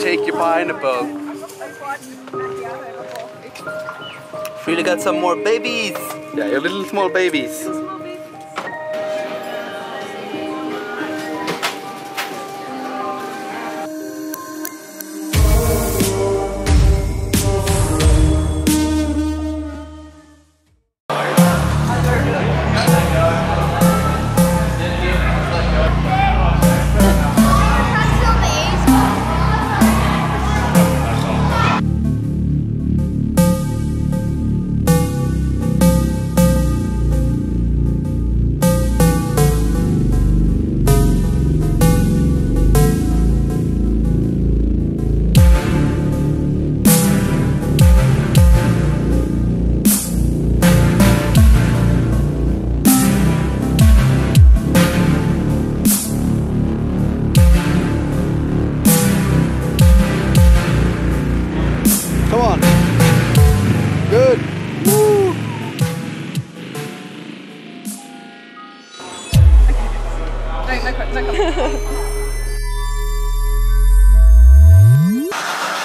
take you behind a boat. Frida got some more babies. Yeah, your little small babies.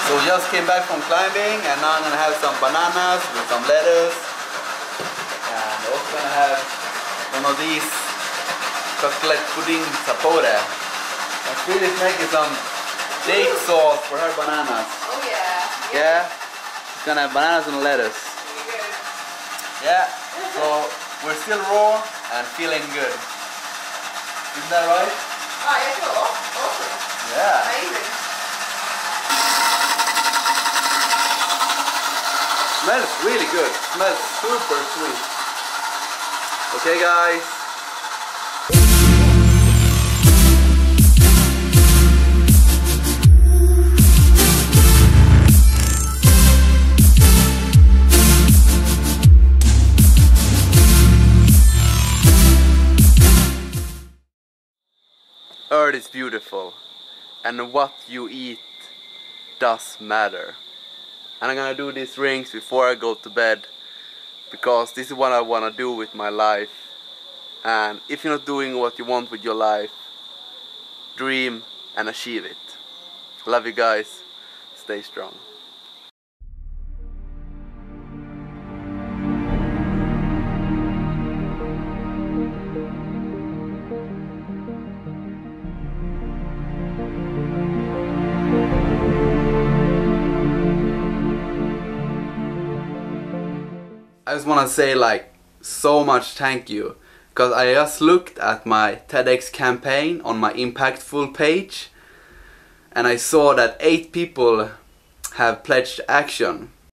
So we just came back from climbing, and now I'm gonna have some bananas with some lettuce, and also gonna have one of these chocolate pudding sapore. And Frida's making some date sauce for her bananas. Oh yeah. Yeah. She's gonna have bananas and lettuce. Good. Yeah. So we're still raw and feeling good. Isn't that right? Oh, you feel awesome. Yeah. Amazing. Smells really good. Smells super sweet. Okay, guys. Earth is beautiful, and what you eat does matter. And I'm gonna do these rings before I go to bed, because this is what I wanna do with my life. And if you're not doing what you want with your life, dream and achieve it. Love you guys. Stay strong. I just want to say so much thank you, because I just looked at my TEDx campaign on my Impactful page, and I saw that 8 people have pledged action.